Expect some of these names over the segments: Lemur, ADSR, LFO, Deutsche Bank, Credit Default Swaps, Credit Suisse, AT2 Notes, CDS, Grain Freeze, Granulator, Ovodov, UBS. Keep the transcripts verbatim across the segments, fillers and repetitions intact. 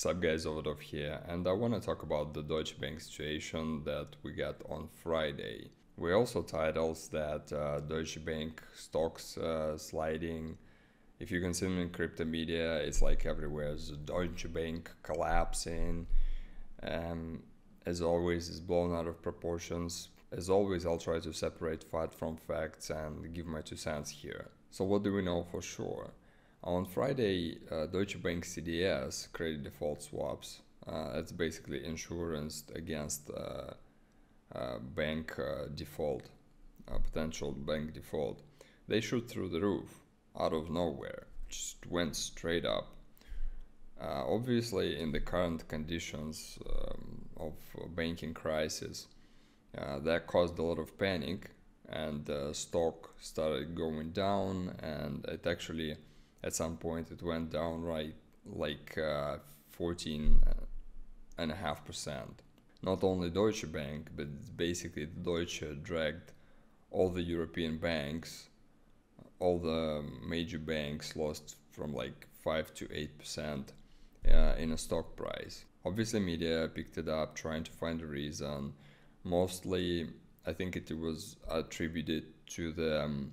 Sup guys, Ovodov here, and I want to talk about the Deutsche Bank situation that we got on Friday. We also titles that uh, Deutsche Bank stocks uh, sliding. If you consume in crypto media, it's like everywhere. So Deutsche Bank collapsing. Um, as always, it's blown out of proportions. As always, I'll try to separate fact from facts and give my two cents here. So what do we know for sure? On Friday, uh, Deutsche Bank C D S, credit default swaps, uh, that's basically insurance against uh, uh, bank uh, default, uh, potential bank default, they shoot through the roof, out of nowhere, just went straight up. Uh, obviously, in the current conditions um, of banking crisis, uh, that caused a lot of panic, and the stock started going down, and it actually at some point it went down right like uh, fourteen and a half percent. Not only Deutsche Bank, but basically Deutsche dragged all the European banks. All the major banks lost from like five to eight percent uh, in a stock price. Obviously media picked it up trying to find a reason. Mostly I think it was attributed to the um,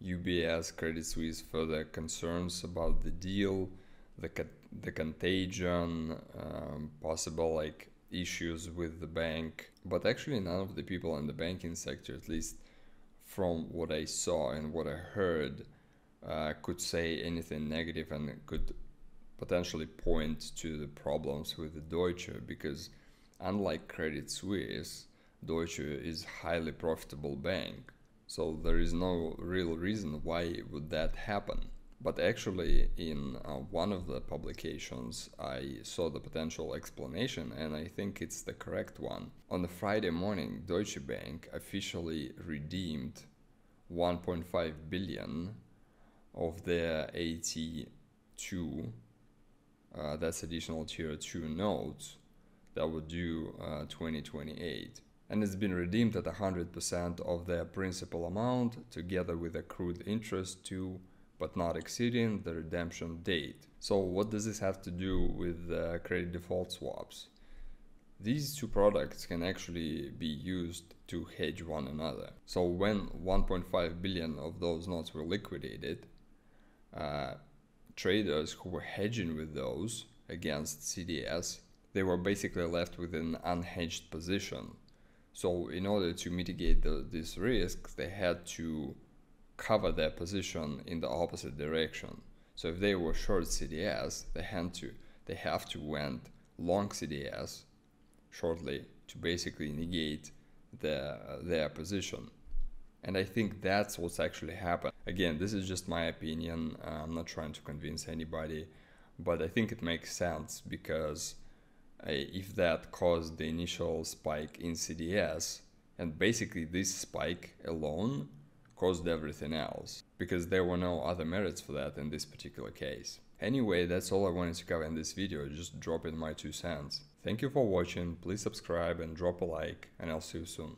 U B S, Credit Suisse further concerns about the deal, the co the contagion, um, possible like issues with the bank. But actually none of the people in the banking sector, at least from what I saw and what I heard, uh, could say anything negative and could potentially point to the problems with the Deutsche, because unlike Credit Suisse, Deutsche is highly profitable bank. So there is no real reason why would that happen. But actually in uh, one of the publications I saw the potential explanation, and I think it's the correct one. On the Friday morning, Deutsche Bank officially redeemed one point five billion of their A T two, uh, that's additional tier two notes that were due uh, twenty twenty-eight. And it's been redeemed at one hundred percent of their principal amount together with accrued interest to but not exceeding the redemption date. So what does this have to do with uh, credit default swaps? These two products can actually be used to hedge one another. So when one point five billion of those notes were liquidated, uh, traders who were hedging with those against C D S, they were basically left with an unhedged position. So in order to mitigate the, this risk, they had to cover their position in the opposite direction. So if they were short C D S, they had to they have to went long C D S shortly to basically negate their their position. And I think that's what's actually happened. Again, this is just my opinion. I'm not trying to convince anybody, but I think it makes sense, because if that caused the initial spike in C D S, and basically this spike alone caused everything else, because there were no other merits for that in this particular case. Anyway, that's all I wanted to cover in this video, just drop in my two cents. Thank you for watching, please subscribe and drop a like, and I'll see you soon.